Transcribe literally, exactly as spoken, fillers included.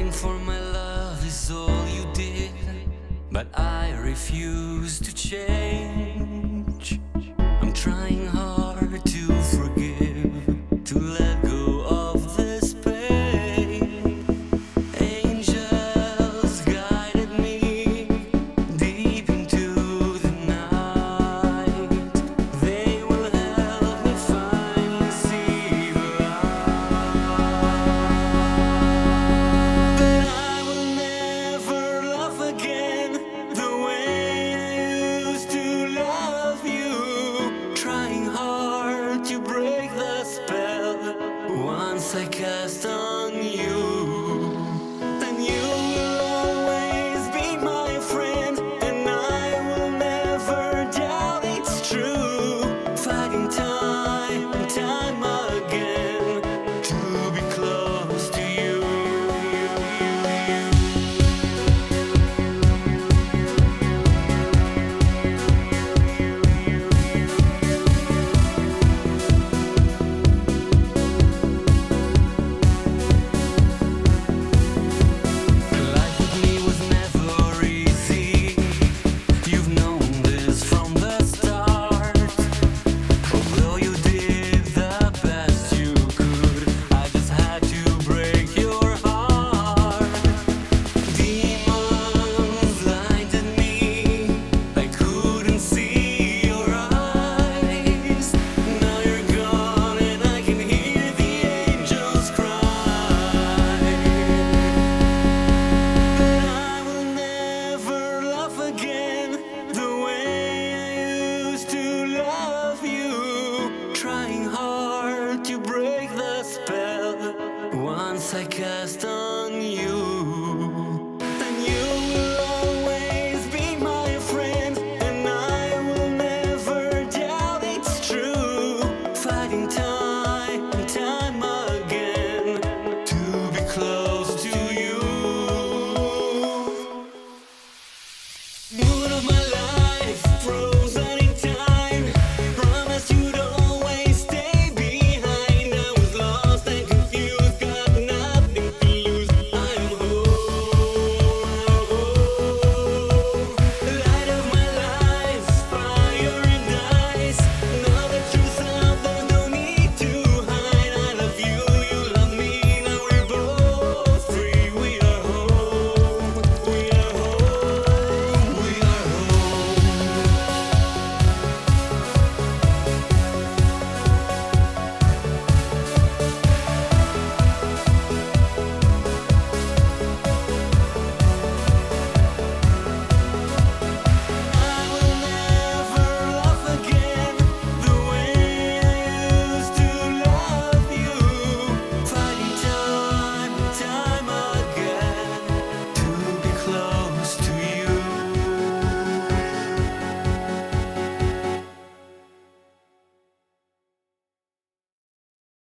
waiting for my love is all you did, but I refuse to change. I'm trying